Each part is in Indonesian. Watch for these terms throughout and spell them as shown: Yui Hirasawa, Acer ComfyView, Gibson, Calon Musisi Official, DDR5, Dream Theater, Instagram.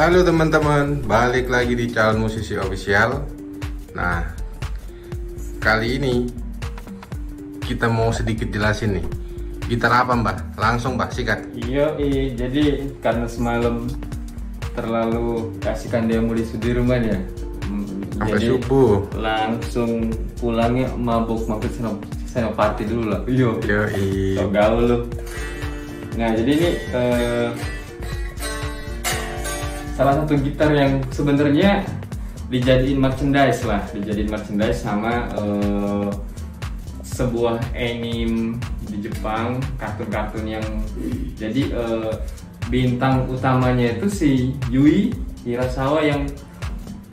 Halo teman-teman, balik lagi di Calon Musisi Official. Nah, kali ini kita mau sedikit jelasin nih, gitar apa mbak? Langsung mbak, sikat. Iya, jadi karena semalam terlalu kasihkan demo di Sudirman ya, sampai subuh langsung pulangnya mabuk-mabuk senopati dulu lah. Iya, gaul lu. Nah, jadi ini salah satu gitar yang sebenarnya dijadiin merchandise sama sebuah anime di Jepang, kartun-kartun yang jadi bintang utamanya itu si Yui Hirasawa yang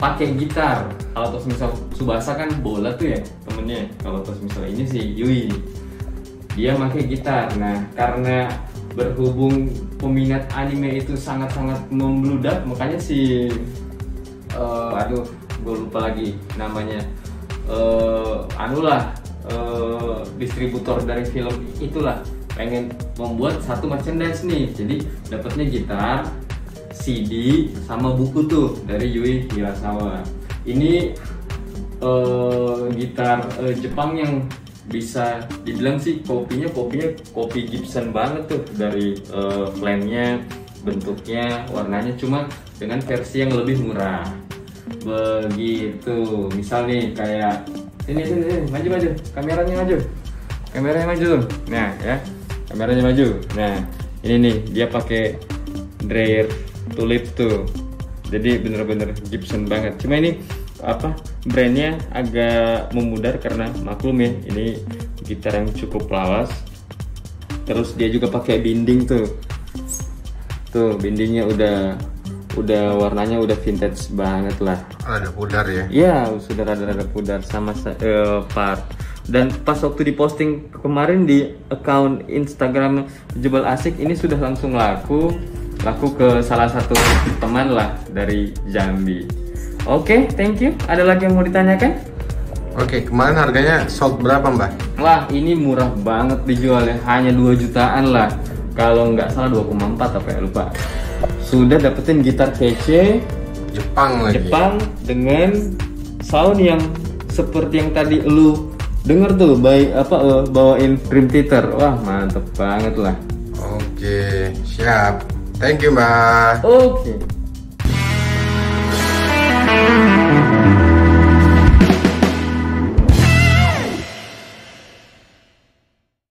pakai gitar. Kalau terus misal Subasa kan bola tuh ya temennya, kalau terus misal ini si Yui dia pakai gitar. Nah, karena berhubung peminat anime itu sangat-sangat membludak, makanya si aduh gue lupa lagi namanya, distributor dari film itulah pengen membuat satu merchandise nih, jadi dapatnya gitar, CD sama buku tuh dari Yui Hirasawa ini. Gitar Jepang yang bisa dibilang sih kopinya kopi Gibson banget tuh, dari flamenya, bentuknya, warnanya, cuma dengan versi yang lebih murah begitu. Misal nih kayak sini maju kameranya maju. Nah ya, kameranya maju. Nah ini nih dia pakai dreyer tulip tuh, jadi bener-bener Gibson banget. Cuma ini apa, brandnya agak memudar karena maklum ya, ini gitar yang cukup lawas. Terus dia juga pakai binding tuh bindingnya udah warnanya udah vintage banget lah, ada pudar ya. Iya, sudah ada pudar sama part. Dan pas waktu diposting kemarin di account Instagram Jebol Asik ini sudah langsung laku ke salah satu teman lah dari Jambi. Oke, thank you. Ada lagi yang mau ditanyakan? Oke, kemarin harganya sold berapa mbak? Wah, ini murah banget dijual ya, hanya 2 jutaan lah. Kalau nggak salah 2,4 apa ya, lupa. Sudah dapetin gitar kece Jepang dengan sound yang seperti yang tadi lu denger tuh, bawain Dream Theater. Wah, mantep banget lah. Oke, siap. Thank you mbak. Oke. We'll be right back.